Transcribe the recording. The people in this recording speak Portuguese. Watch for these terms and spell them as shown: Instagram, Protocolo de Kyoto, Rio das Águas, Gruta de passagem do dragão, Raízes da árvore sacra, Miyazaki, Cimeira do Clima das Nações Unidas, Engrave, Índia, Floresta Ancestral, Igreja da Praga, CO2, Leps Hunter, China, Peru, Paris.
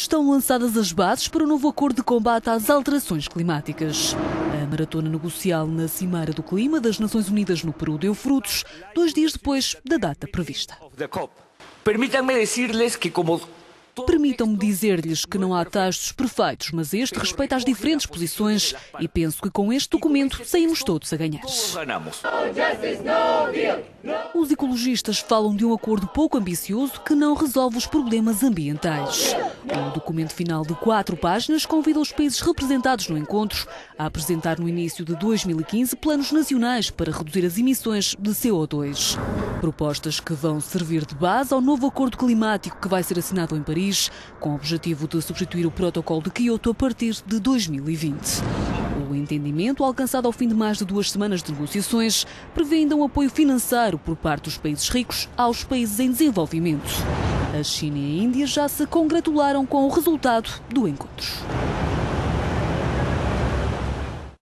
estão lançadas as bases para um novo acordo de combate às alterações climáticas. A maratona negocial na Cimeira do Clima das Nações Unidas no Peru deu frutos 2 dias depois da data prevista. Permitam-me dizer-lhes que não há textos perfeitos, mas este respeita as diferentes posições e penso que com este documento saímos todos a ganhar. Os ecologistas falam de um acordo pouco ambicioso que não resolve os problemas ambientais. Um documento final de 4 páginas convida os países representados no encontro a apresentar no início de 2015 planos nacionais para reduzir as emissões de CO2. Propostas que vão servir de base ao novo acordo climático que vai ser assinado em Paris, com o objetivo de substituir o Protocolo de Kyoto a partir de 2020. O entendimento, alcançado ao fim de mais de 2 semanas de negociações, prevê ainda um apoio financeiro por parte dos países ricos aos países em desenvolvimento. A China e a Índia já se congratularam com o resultado do encontro.